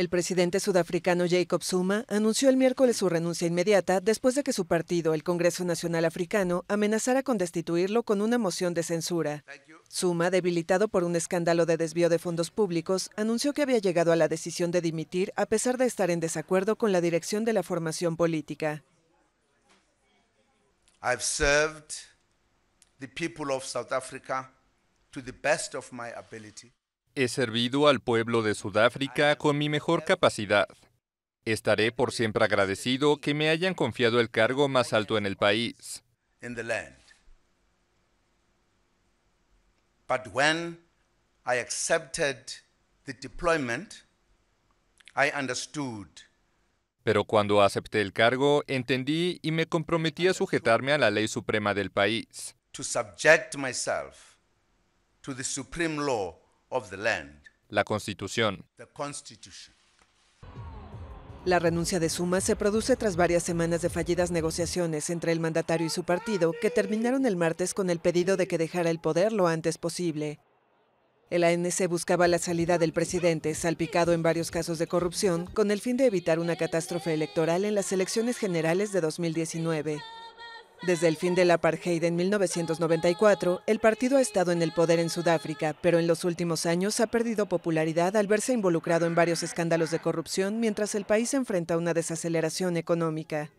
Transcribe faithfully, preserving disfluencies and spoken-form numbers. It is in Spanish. El presidente sudafricano Jacob Zuma anunció el miércoles su renuncia inmediata después de que su partido, el Congreso Nacional Africano, amenazara con destituirlo con una moción de censura. Zuma, debilitado por un escándalo de desvío de fondos públicos, anunció que había llegado a la decisión de dimitir a pesar de estar en desacuerdo con la dirección de la formación política. I've served the people of South Africa to the best of my ability. He servido al pueblo de Sudáfrica con mi mejor capacidad. Estaré por siempre agradecido que me hayan confiado el cargo más alto en el país. But when I accepted the deployment, I understood. Pero cuando acepté el cargo, entendí y me comprometí a sujetarme a la ley suprema del país. To subject myself to the supreme law. La Constitución. La renuncia de Zuma se produce tras varias semanas de fallidas negociaciones entre el mandatario y su partido, que terminaron el martes con el pedido de que dejara el poder lo antes posible. El A N C buscaba la salida del presidente, salpicado en varios casos de corrupción, con el fin de evitar una catástrofe electoral en las elecciones generales de dos mil diecinueve. Desde el fin del apartheid en mil novecientos noventa y cuatro, el partido ha estado en el poder en Sudáfrica, pero en los últimos años ha perdido popularidad al verse involucrado en varios escándalos de corrupción mientras el país enfrenta una desaceleración económica.